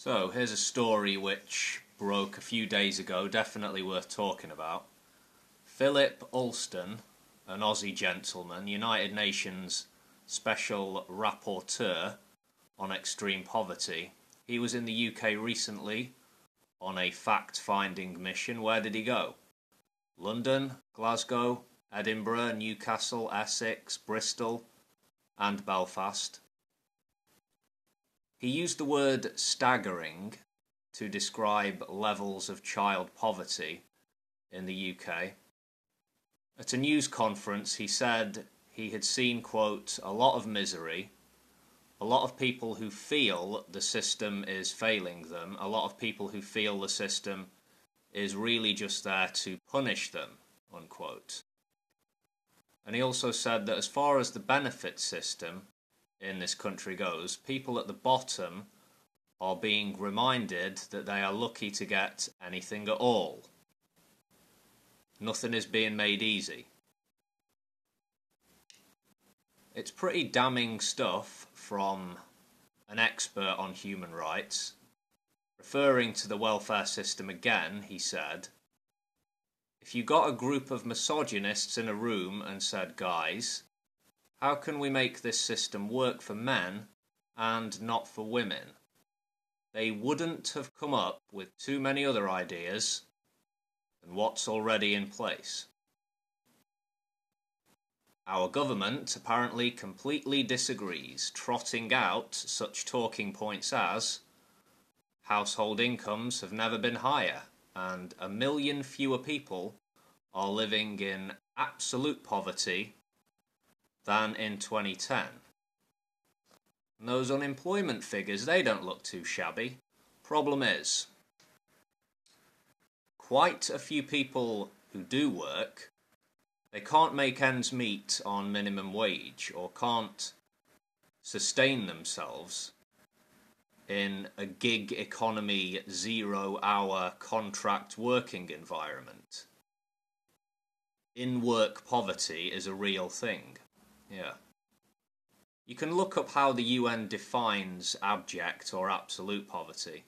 So here's a story which broke a few days ago, definitely worth talking about. Philip Alston, an Aussie gentleman, United Nations Special Rapporteur on Extreme Poverty. He was in the UK recently on a fact-finding mission. Where did he go? London, Glasgow, Edinburgh, Newcastle, Essex, Bristol and Belfast. He used the word staggering to describe levels of child poverty in the UK. At a news conference he said he had seen, quote, a lot of misery, a lot of people who feel the system is failing them, a lot of people who feel the system is really just there to punish them, unquote. And he also said that as far as the benefit system in this country goes, people at the bottom are being reminded that they are lucky to get anything at all. Nothing is being made easy. It's pretty damning stuff from an expert on human rights. Referring to the welfare system again, he said, if you got a group of misogynists in a room and said, guys, how can we make this system work for men and not for women? They wouldn't have come up with too many other ideas than what's already in place. Our government apparently completely disagrees, trotting out such talking points as household incomes have never been higher and 1 million fewer people are living in absolute poverty than in 2010. And those unemployment figures, they don't look too shabby. Problem is, quite a few people who do work, they can't make ends meet on minimum wage or can't sustain themselves in a gig economy, 0-hour contract working environment. In-work poverty is a real thing. Yeah. You can look up how the UN defines abject or absolute poverty.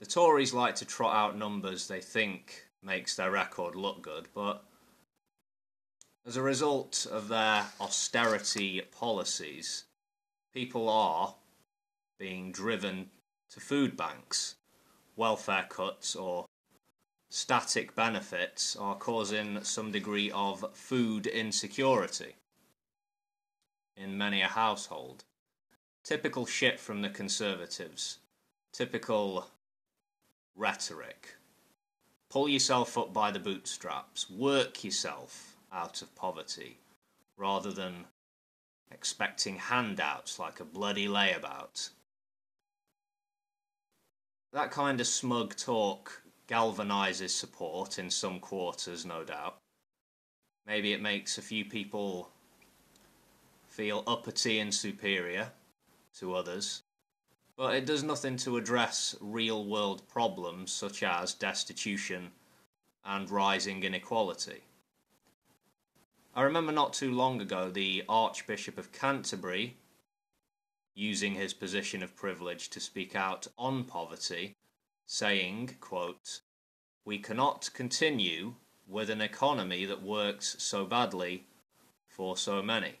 The Tories like to trot out numbers they think makes their record look good, but as a result of their austerity policies, people are being driven to food banks. Welfare cuts or static benefits are causing some degree of food insecurity in many a household. Typical shit from the Conservatives. Typical rhetoric. Pull yourself up by the bootstraps. Work yourself out of poverty, rather than expecting handouts like a bloody layabout. That kind of smug talk galvanises support in some quarters, no doubt. Maybe it makes a few people feel uppity and superior to others, but it does nothing to address real-world problems such as destitution and rising inequality. I remember not too long ago the Archbishop of Canterbury using his position of privilege to speak out on poverty, saying, quote, we cannot continue with an economy that works so badly for so many.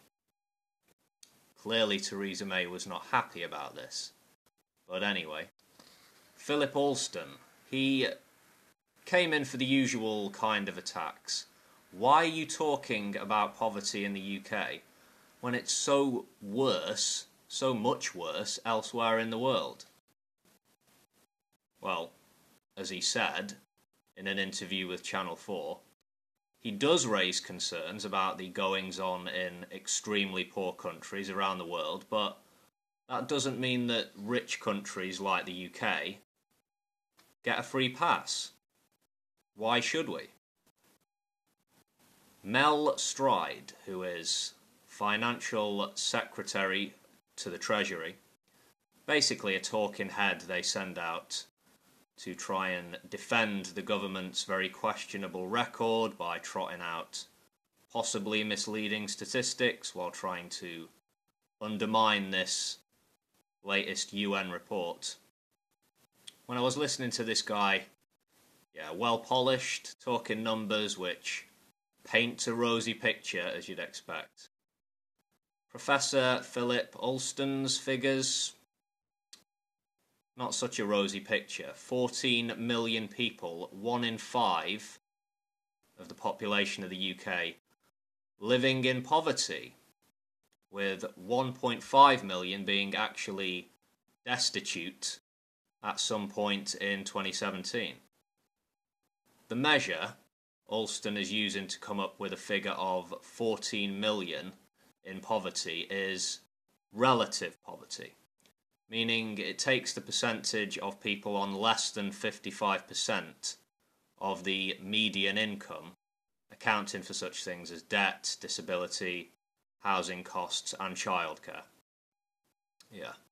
Clearly Theresa May was not happy about this. But anyway, Philip Alston, he came in for the usual kind of attacks. Why are you talking about poverty in the UK when it's so worse, so much worse, elsewhere in the world? Well, as he said in an interview with Channel 4, he does raise concerns about the goings-on in extremely poor countries around the world, but that doesn't mean that rich countries like the UK get a free pass. Why should we? Mel Stride, who is Financial Secretary to the Treasury, basically a talking head they send out to try and defend the government's very questionable record by trotting out possibly misleading statistics while trying to undermine this latest UN report. when I was listening to this guy, yeah, well polished, talking numbers which paint a rosy picture, as you'd expect. Professor Philip Alston's figures, not such a rosy picture. 14 million people, 1 in 5 of the population of the UK, living in poverty, with 1.5 million being actually destitute at some point in 2017. The measure Alston is using to come up with a figure of 14 million in poverty is relative poverty, meaning it takes the percentage of people on less than 55% of the median income, accounting for such things as debt, disability, housing costs and childcare. Yeah.